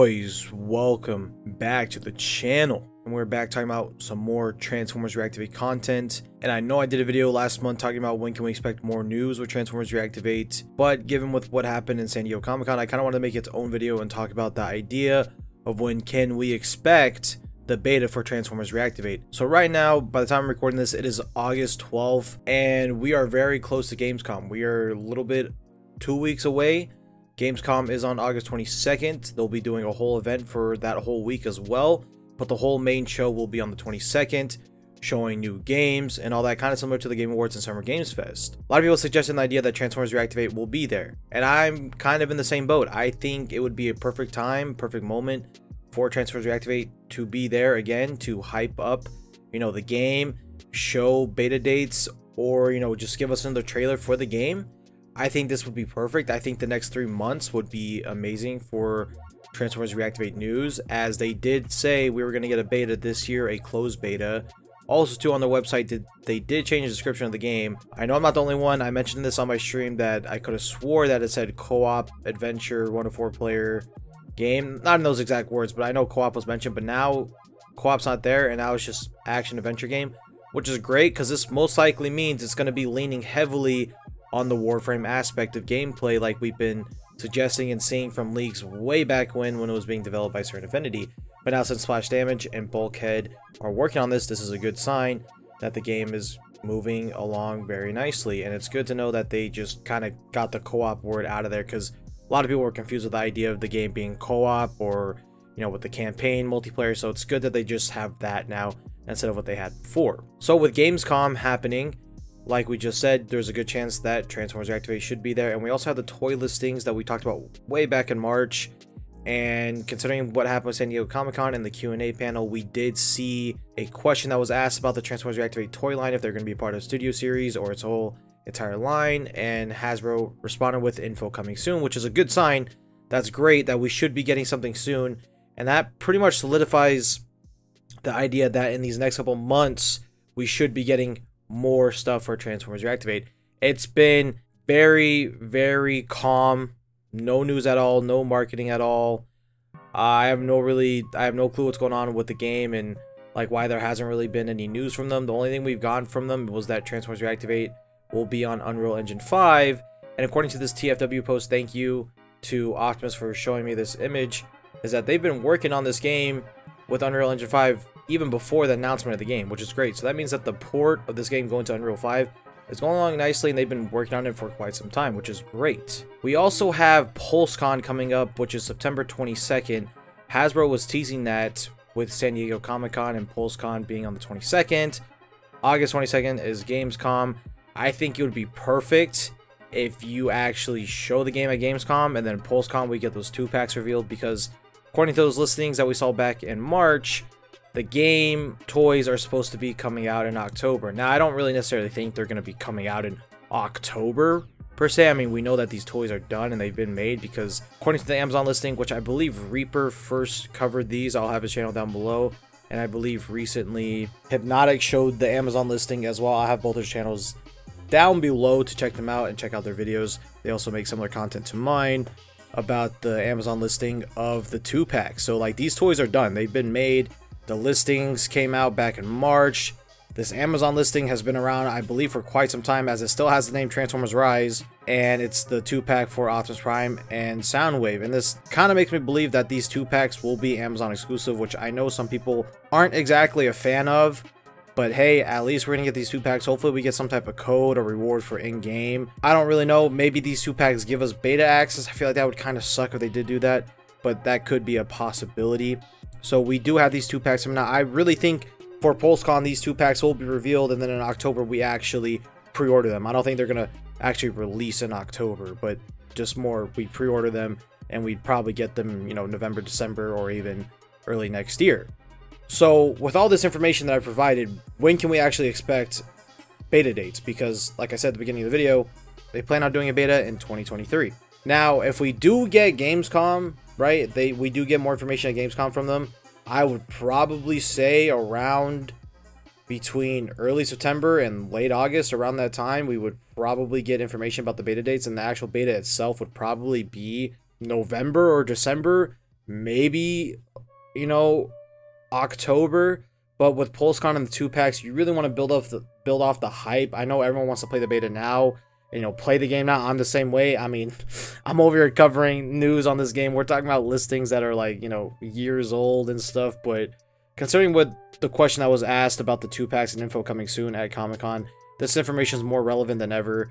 boys, welcome back to the channel, and we're back talking about some more Transformers Reactivate content. And I know I did a video last month talking about when can we expect more news with Transformers Reactivate, but given with what happened in San Diego Comic-Con, I kind of wanted to make its own video and talk about the idea of when can we expect the beta for Transformers Reactivate. So right now, by the time I'm recording this, it is August 12th, and we are very close to Gamescom. We are a little bit 2 weeks away. Gamescom is on August 22nd. They'll be doing a whole event for that whole week as well, but the whole main show will be on the 22nd, showing new games and all that, kind of similar to the Game Awards and Summer Games Fest. A lot of people suggested the idea that Transformers Reactivate will be there, and I'm kind of in the same boat. I think it would be a perfect time, perfect moment for Transformers Reactivate to be there again, to hype up, the game, show beta dates, or, just give us another trailer for the game. I think this would be perfect. I think the next 3 months would be amazing for Transformers Reactivate news, as they did say we were going to get a beta this year, a closed beta. Also, too, on their website, they did change the description of the game. I know I'm not the only one. I mentioned this on my stream that I could have swore that it said co-op adventure 1 to 4 player game. Not in those exact words, but I know co-op was mentioned. But now co-op's not there, and now it's just action adventure game, which is great because this most likely means it's going to be leaning heavily on the Warframe aspect of gameplay, like we've been suggesting and seeing from leaks way back when it was being developed by Certain Affinity. But now, since Splash Damage and Bulkhead are working on this, this is a good sign that the game is moving along very nicely, and it's good to know that they just kind of got the co-op word out of there, because a lot of people were confused with the idea of the game being co-op or, with the campaign multiplayer. So it's good that they just have that now instead of what they had before. So with Gamescom happening, like we just said, there's a good chance that Transformers Reactivate should be there. And we also have the toy listings that we talked about way back in March. And considering what happened with San Diego Comic-Con and the Q&A panel, we did see a question that was asked about the Transformers Reactivate toy line, if they're going to be part of the Studio Series or its whole entire line. And Hasbro responded with info coming soon, which is a good sign. That's great that we should be getting something soon. And that pretty much solidifies the idea that in these next couple months, we should be getting more stuff for Transformers Reactivate. It's been very, very calm. No news at all, no marketing at all. I have no clue what's going on with the game and like why there hasn't really been any news from them. The only thing we've gotten from them was that Transformers Reactivate will be on Unreal Engine 5. And according to this TFW post, thank you to Optimus for showing me this image, is that they've been working on this game with Unreal Engine 5 even before the announcement of the game, which is great. So that means that the port of this game going to Unreal 5 is going along nicely, and they've been working on it for quite some time, which is great. We also have PulseCon coming up, which is September 22nd. Hasbro was teasing that with San Diego Comic-Con and PulseCon being on the 22nd. August 22nd is Gamescom. I think it would be perfect if you actually show the game at Gamescom, and then PulseCon we get those 2-packs revealed, because according to those listings that we saw back in March, the game toys are supposed to be coming out in October. Now, I don't really necessarily think they're going to be coming out in October, per se. I mean, we know that these toys are done and they've been made, because according to the Amazon listing, which I believe Reaper first covered these, I'll have his channel down below, and I believe recently Hypnotic showed the Amazon listing as well. I'll have both their channels down below to check them out and check out their videos. They also make similar content to mine about the Amazon listing of the 2-pack. So, like, these toys are done. They've been made. The listings came out back in March. This Amazon listing has been around, I believe, for quite some time, as it still has the name Transformers Rise, and it's the 2-pack for Optimus Prime and Soundwave. And this kind of makes me believe that these 2-packs will be Amazon exclusive, which I know some people aren't exactly a fan of, but hey, at least we're gonna get these 2-packs. Hopefully we get some type of code or reward for in-game. I don't really know. Maybe these 2-packs give us beta access. I feel like that would kind of suck if they did do that, but that could be a possibility. So we do have these 2-packs. Now, I really think for PulseCon, these 2-packs will be revealed, and then in October, we actually pre-order them. I don't think they're going to actually release in October, but just more, we pre-order them, and we'd probably get them, November, December, or even early next year. So with all this information that I've provided, when can we actually expect beta dates? Because, like I said at the beginning of the video, they plan on doing a beta in 2023. Now, if we do get Gamescom, right, we do get more information at Gamescom from them, I would probably say around between early September and late August, around that time, we would probably get information about the beta dates, and the actual beta itself would probably be November or December, maybe, you know, October. But with PulseCon and the 2-packs, you really want to build off the hype. I know everyone wants to play the beta now, you know, play the game now. I'm the same way. I mean, I'm over here covering news on this game. We're talking about listings that are like, you know, years old and stuff. But considering what the question that was asked about the 2-packs and info coming soon at Comic-Con, this information is more relevant than ever.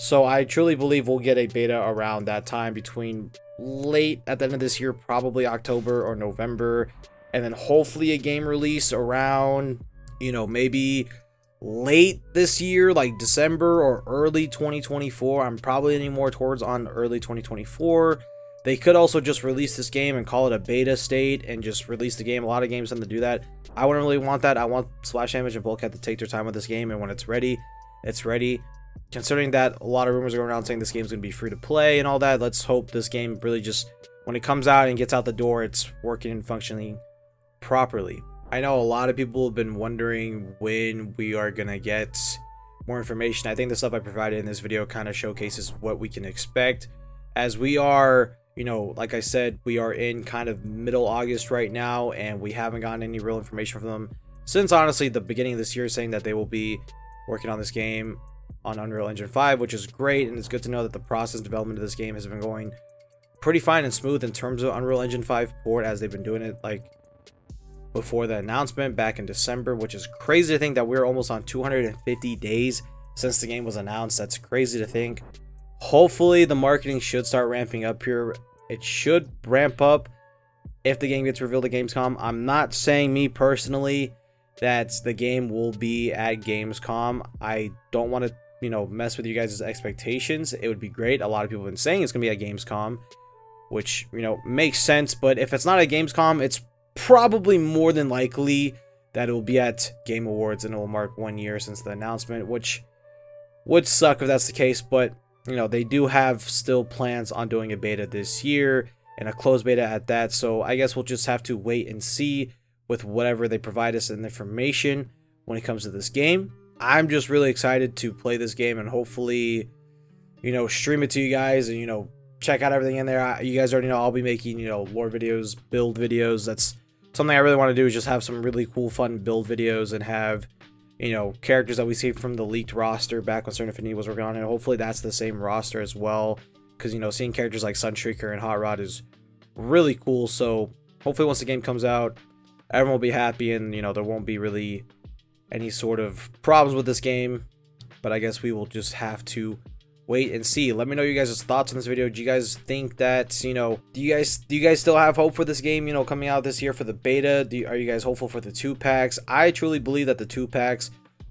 So I truly believe we'll get a beta around that time, between late at the end of this year, probably October or November. And then hopefully a game release around, you know, maybe late this year, like December or early 2024. I'm probably leaning more towards on early 2024. They could also just release this game and call it a beta state and just release the game. A lot of games tend to do that. I wouldn't really want that. I want Splash Damage and Bulkhead to take their time with this game. And when it's ready, it's ready. Considering that a lot of rumors are going around saying this game's going to be free to play and all that, let's hope this game really just, when it comes out and gets out the door, it's working and functioning properly. I know a lot of people have been wondering when we are gonna get more information. I think the stuff I provided in this video kind of showcases what we can expect, as we are, you know, like I said, we are in kind of middle August right now, and we haven't gotten any real information from them since honestly the beginning of this year, saying that they will be working on this game on Unreal Engine 5, which is great. And it's good to know that the process development of this game has been going pretty fine and smooth in terms of Unreal Engine 5 port, as they've been doing it like before the announcement back in December, which is crazy to think that we're almost on 250 days since the game was announced. That's crazy to think. Hopefully the marketing should start ramping up here. It should ramp up if the game gets revealed at Gamescom. I'm not saying, me personally, that the game will be at Gamescom. I don't want to, you know, mess with you guys' expectations. It would be great. A lot of people have been saying it's gonna be at Gamescom, which, you know, makes sense. But if it's not at Gamescom, it's probably more than likely that it will be at Game Awards, and it will mark 1 year since the announcement, which would suck if that's the case. But, you know, they do have still plans on doing a beta this year, and a closed beta at that. So I guess we'll just have to wait and see with whatever they provide us in information when it comes to this game. I'm just really excited to play this game and hopefully, you know, stream it to you guys and, you know, check out everything in there. You guys already know I'll be making, you know, lore videos, build videos. That's something I really want to do, is just have some really cool, fun build videos and have, you know, characters that we see from the leaked roster back when Certain Affinity was working on it. Hopefully that's the same roster as well, because, you know, seeing characters like Sunstreaker and Hot Rod is really cool. So hopefully once the game comes out, everyone will be happy and, you know, there won't be really any sort of problems with this game. But I guess we will just have to wait and see. Let me know you guys' thoughts on this video. Do you guys think that, you know, do you guys still have hope for this game, you know, coming out this year for the beta? Are you guys hopeful for the 2-packs? I truly believe that the 2-packs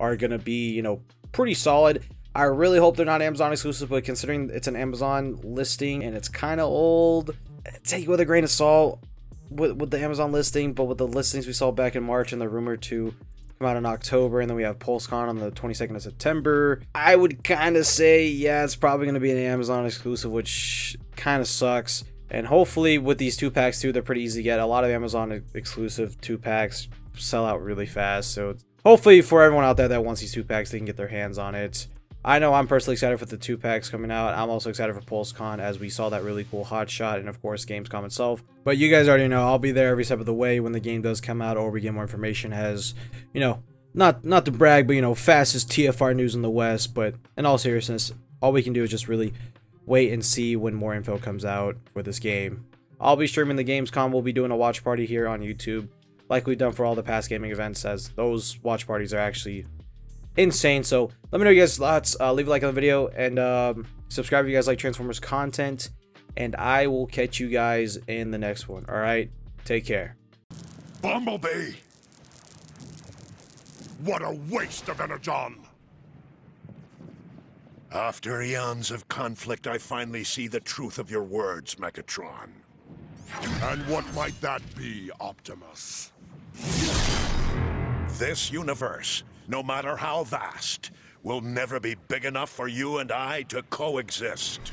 are going to be, you know, pretty solid. I really hope they're not Amazon exclusive, but considering it's an Amazon listing and it's kind of old, take it with a grain of salt with the Amazon listing. But with the listings we saw back in March and the rumor to come out in October, and then we have PulseCon on the 22nd of September, I would kind of say, yeah, it's probably going to be an Amazon exclusive, which kind of sucks. And hopefully with these 2-packs too, they're pretty easy to get. A lot of Amazon exclusive 2-packs sell out really fast, so hopefully for everyone out there that wants these 2-packs, they can get their hands on it. I know I'm personally excited for the 2-packs coming out. I'm also excited for PulseCon, as we saw that really cool hot shot, and of course Gamescom itself. But you guys already know I'll be there every step of the way when the game does come out, or we get more information, as, you know, not to brag, but, you know, fastest TFR news in the West. But in all seriousness, all we can do is just really wait and see when more info comes out for this game. I'll be streaming the Gamescom. We'll be doing a watch party here on YouTube, like we've done for all the past gaming events, as those watch parties are actually insane. So let me know you guys' thoughts. Leave a like on the video, and subscribe if you guys like Transformers content, and I will catch you guys in the next one. All right, take care. Bumblebee, what a waste of energon. After eons of conflict, I finally see the truth of your words, Megatron. And what might that be, Optimus? This universe, no matter how vast, will never be big enough for you and I to coexist.